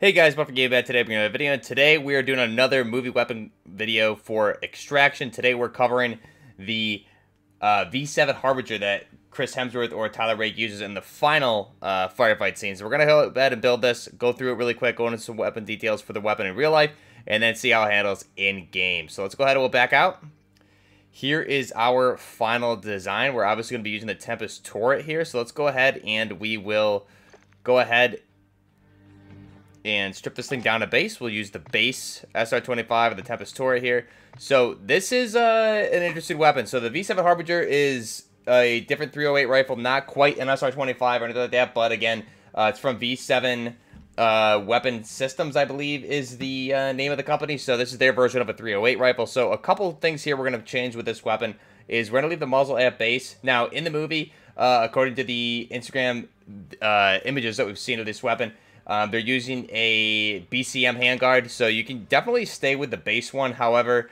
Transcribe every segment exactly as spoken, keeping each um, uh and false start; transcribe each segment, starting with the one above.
Hey guys, Buff Nerd Gaming. Today we're going to have a video, and today we are doing another movie weapon video for Extraction. Today we're covering the uh, V seven Harbinger that Chris Hemsworth or Tyler Rake uses in the final uh, firefight scene. So we're going to go ahead and build this, go through it really quick, go into some weapon details for the weapon in real life, and then see how it handles in game. So let's go ahead and we'll back out. Here is our final design. We're obviously going to be using the Tempest Tora here, so let's go ahead and we will go ahead and strip this thing down to base. We'll use the base S R twenty-five of the Tempest Tora here. So this is uh, an interesting weapon. So the V seven Harbinger is a different three oh eight rifle, not quite an S R twenty-five or anything like that, but again, uh, it's from V seven uh, Weapon Systems, I believe, is the uh, name of the company. So this is their version of a three oh eight rifle. So a couple things here we're going to change with this weapon is we're going to leave the muzzle at base. Now, in the movie, uh, according to the Instagram uh, images that we've seen of this weapon, Um, they're using a B C M handguard, so you can definitely stay with the base one. However,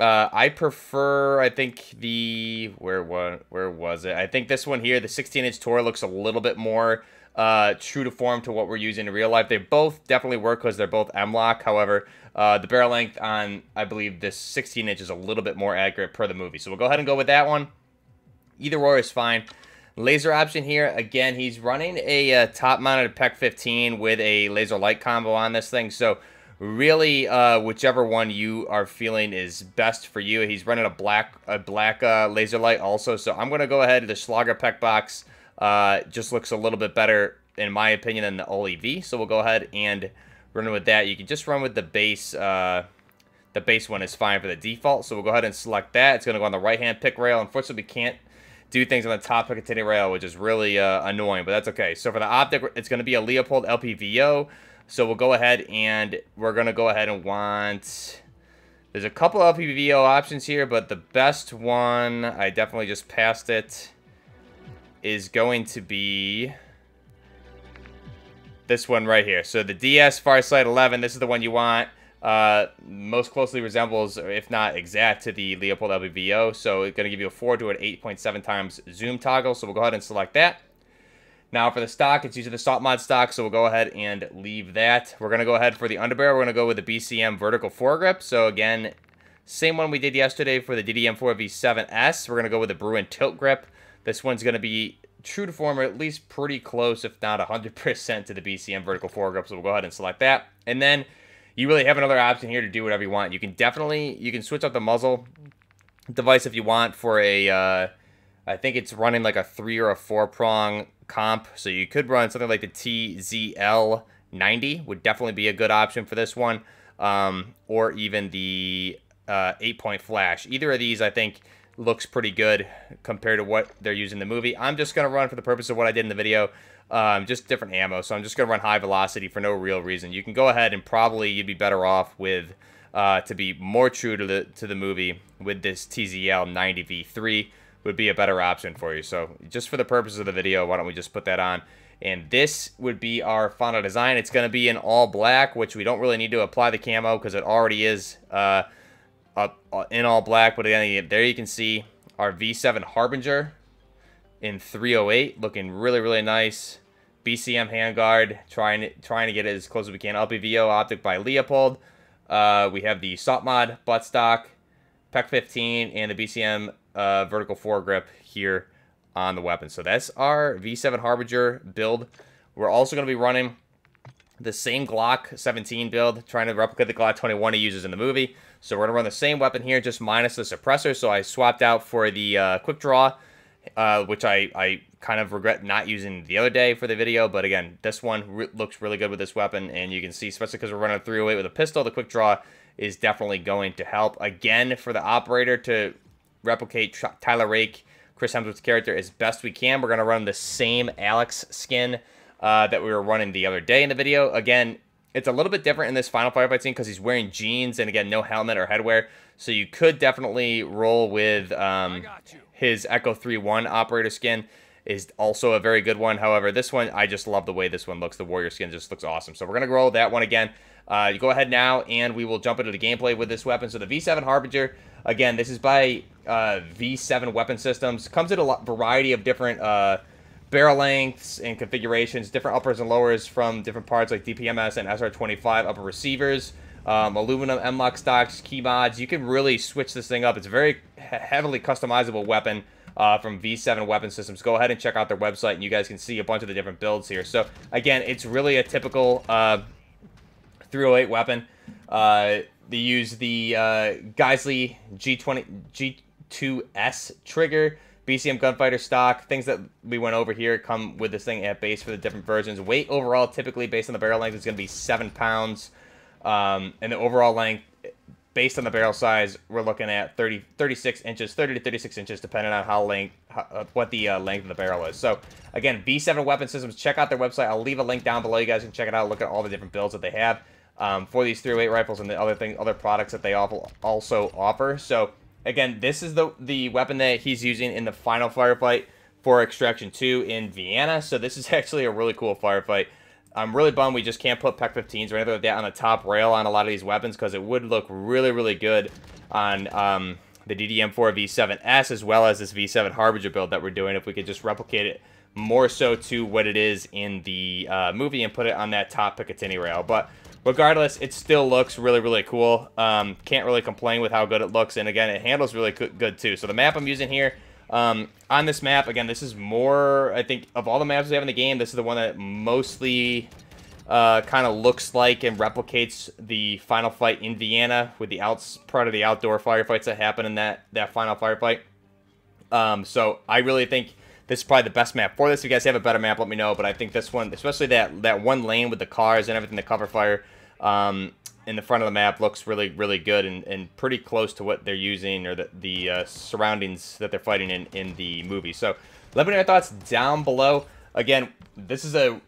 uh, I prefer, I think the, where, where was it? I think this one here, the sixteen inch Tora, looks a little bit more uh, true to form to what we're using in real life. They both definitely work because they're both M lock. However, uh, the barrel length on, I believe, this sixteen inch is a little bit more accurate per the movie. So we'll go ahead and go with that one. Either or is fine. Laser option here, again, he's running a uh, top-mounted P E C fifteen with a laser light combo on this thing. So really, uh, whichever one you are feeling is best for you. He's running a black a black uh, laser light also. So I'm going to go ahead. The Schlager P E C box uh, just looks a little bit better, in my opinion, than the Oli V. So we'll go ahead and run with that. You can just run with the base. Uh, the base one is fine for the default. So we'll go ahead and select that. It's going to go on the right-hand pick rail. Unfortunately, we can't do things on the top Picatinny rail, which is really uh, annoying, but that's okay. So for the optic, it's going to be a Leupold L P V O. So we'll go ahead and we're going to go ahead and want... There's a couple L P V O options here, but the best one, I definitely just passed it, is going to be this one right here. So the D S Farsight eleven, this is the one you want. Uh, most closely resembles, if not exact, to the Leupold L P V O. So it's going to give you a four to an eight point seven times zoom toggle. So we'll go ahead and select that. Now for the stock, it's usually the SOTMOD stock. So we'll go ahead and leave that. We're going to go ahead for the underbarrel. We're going to go with the B C M vertical foregrip. So again, same one we did yesterday for the D D M four V seven S. We're going to go with the Bruin tilt grip. This one's going to be true to form, or at least pretty close, if not one hundred percent, to the B C M vertical foregrip. So we'll go ahead and select that. And then you really have another option here to do whatever you want. You can definitely, you can switch up the muzzle device if you want for a, uh, I think it's running like a three or a four prong comp. So you could run something like the T Z L ninety would definitely be a good option for this one. Um, or even the uh, eight point flash. Either of these, I think, looks pretty good compared to what they're using in the movie. I'm just going to run for the purpose of what I did in the video. Um, just different ammo, so I'm just going to run high velocity for no real reason. You can go ahead and probably you'd be better off with, uh, to be more true to the to the movie, with this T Z L ninety V three would be a better option for you. So just for the purpose of the video, why don't we just put that on? And this would be our final design. It's going to be in all black, which we don't really need to apply the camo because it already is uh, up in all black. But again, there you can see our V seven Harbinger in three oh eight, looking really, really nice. B C M handguard, trying trying to get it as close as we can. L P V O optic by Leupold. Uh, we have the SOTMOD buttstock, P E C fifteen, and the B C M uh, vertical foregrip here on the weapon. So that's our V seven Harbinger build. We're also going to be running the same Glock seventeen build, trying to replicate the Glock twenty-one he uses in the movie. So we're going to run the same weapon here, just minus the suppressor. So I swapped out for the uh, quick draw, Uh, which I, I kind of regret not using the other day for the video. But again, this one re looks really good with this weapon. And you can see, especially because we're running a three oh eight with a pistol, the quick draw is definitely going to help. Again, for the operator to replicate Tyler Rake, Chris Hemsworth's character, as best we can, we're going to run the same Alex skin uh, that we were running the other day in the video. Again, it's a little bit different in this final firefight scene because he's wearing jeans and, again, no helmet or headwear. So you could definitely roll with um, his Echo three one operator skin is also a very good one. However, this one, I just love the way this one looks. The warrior skin just looks awesome. So we're going to roll that one again. Uh, you go ahead now, and we will jump into the gameplay with this weapon. So the V seven Harbinger, again, this is by uh, V seven Weapon Systems. Comes in a lot, variety of different... Uh, barrel lengths and configurations, different uppers and lowers from different parts like D P M S and S R twenty-five upper receivers, um, aluminum M L O C stocks, key mods. You can really switch this thing up. It's a very heavily customizable weapon uh, from V seven Weapon Systems. Go ahead and check out their website, and you guys can see a bunch of the different builds here. So, again, it's really a typical uh, three oh eight weapon. Uh, they use the uh, Geissele G twenty G two S trigger, B C M Gunfighter stock. Things that we went over here come with this thing at base for the different versions. Weight overall, typically based on the barrel length, is going to be seven pounds. Um, and the overall length, based on the barrel size, we're looking at thirty, thirty-six inches, thirty to thirty-six inches, depending on how length, how, what the uh, length of the barrel is. So, again, V seven Weapon Systems. Check out their website. I'll leave a link down below. You guys can check it out. Look at all the different builds that they have um, for these three oh eight rifles and the other things, other products that they also offer. So, again, this is the the weapon that he's using in the final firefight for Extraction two in Vienna. So this is actually a really cool firefight. I'm really bummed we just can't put P E C fifteens or anything like that on the top rail on a lot of these weapons, because it would look really, really good on um, the D D M four V seven S as well as this V seven Harbinger build that we're doing, if we could just replicate it more so to what it is in the uh, movie and put it on that top Picatinny rail. But regardless, it still looks really, really cool. Um, can't really complain with how good it looks. And again, it handles really good too. So the map I'm using here, um, on this map, again, this is more, I think, of all the maps we have in the game, this is the one that mostly uh, kind of looks like and replicates the final fight in Vienna, with the outs part of the outdoor firefights that happen in that, that final firefight. Um, so I really think this is probably the best map for this. If you guys have a better map, let me know. But I think this one, especially that, that one lane with the cars and everything, the cover fire um, in the front of the map, looks really, really good and, and pretty close to what they're using, or the, the uh, surroundings that they're fighting in in the movie. So let me know your thoughts down below. Again, this is a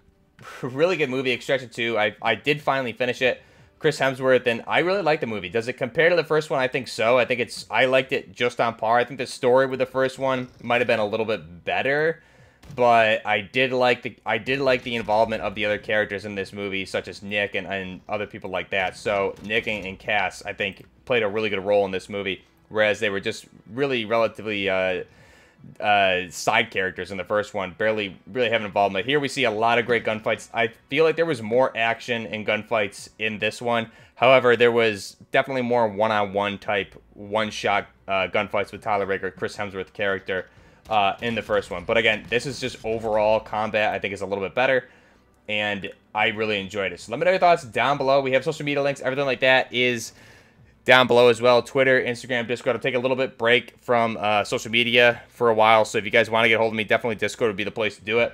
really good movie, Extraction two. I, I did finally finish it. Chris Hemsworth, and I really like the movie. Does it compare to the first one? I think so. I think it's, I liked it just on par. I think the story with the first one might have been a little bit better, but I did like the, I did like the involvement of the other characters in this movie, such as Nick and, and other people like that. So Nick and, and Cass, I think, played a really good role in this movie, whereas they were just really relatively uh, uh, side characters in the first one, barely really having involvement. Here we see a lot of great gunfights. I feel like there was more action and gunfights in this one. However, there was definitely more one-on-one type, one-shot uh, gunfights with Tyler Rake, Chris Hemsworth character, uh, in the first one. But again, this is just overall combat, I think, is a little bit better, and I really enjoyed it. So let me know your thoughts down below. We have social media links, everything like that is down below as well. Twitter, Instagram, Discord. I'll take a little bit break from uh, social media for a while. So if you guys want to get a hold of me, definitely Discord would be the place to do it.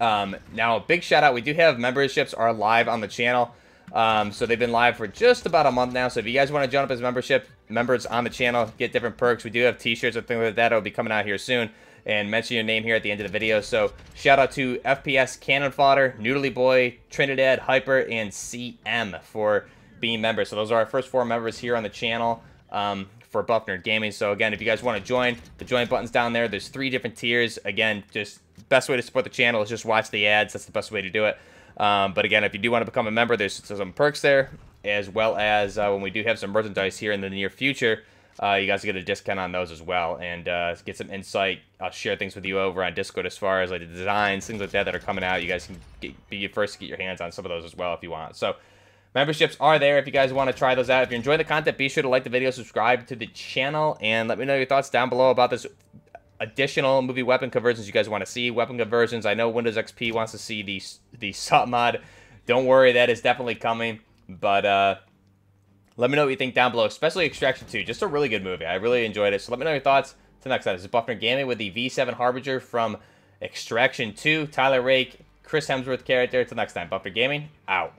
Um, now, big shout out. We do have memberships are live on the channel. Um, so they've been live for just about a month now. So if you guys want to join up as membership members on the channel, get different perks. We do have t-shirts and things like that. It'll be coming out here soon. And mention your name here at the end of the video. So shout out to F P S, Cannon Fodder, Noodly Boy, Trinidad, Hyper, and C M for being members. So those are our first four members here on the channel um, for Buff Nerd Gaming. So again, if you guys want to join, the join button's down there. There's three different tiers. Again, just best way to support the channel is just watch the ads. That's the best way to do it. Um, but again, if you do want to become a member, there's some perks there, as well as uh, when we do have some merchandise here in the near future, uh, you guys get a discount on those as well, and uh, get some insight. I'll share things with you over on Discord as far as like the designs, things like that that are coming out. You guys can get, be first to get your hands on some of those as well if you want. So memberships are there if you guys want to try those out. If you're enjoying the content, be sure to like the video, subscribe to the channel, and let me know your thoughts down below about this additional movie weapon conversions you guys want to see. Weapon conversions, I know Windows X P wants to see the, the SOTMOD. Don't worry, that is definitely coming, but uh, let me know what you think down below, especially Extraction two. Just a really good movie. I really enjoyed it, so let me know your thoughts. Till next time, this is Buff Nerd Gaming with the V seven Harbinger from Extraction two, Tyler Rake, Chris Hemsworth character. Till next time, Buff Nerd Gaming, out.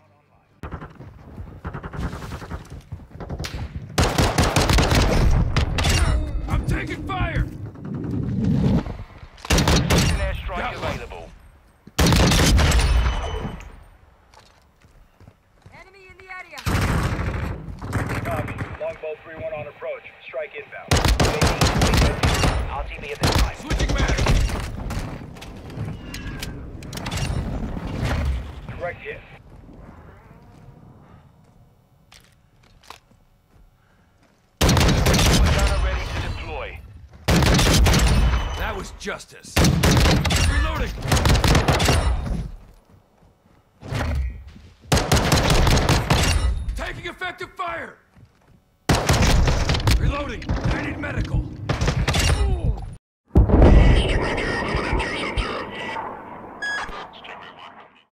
Taking fire! An airstrike available. Enemy in the area. Copy. Longbow three one on approach. Strike inbound. R T B at this time. Switching mag. Direct hit. That was justice. Reloading. Taking effective fire! Reloading! I need medical!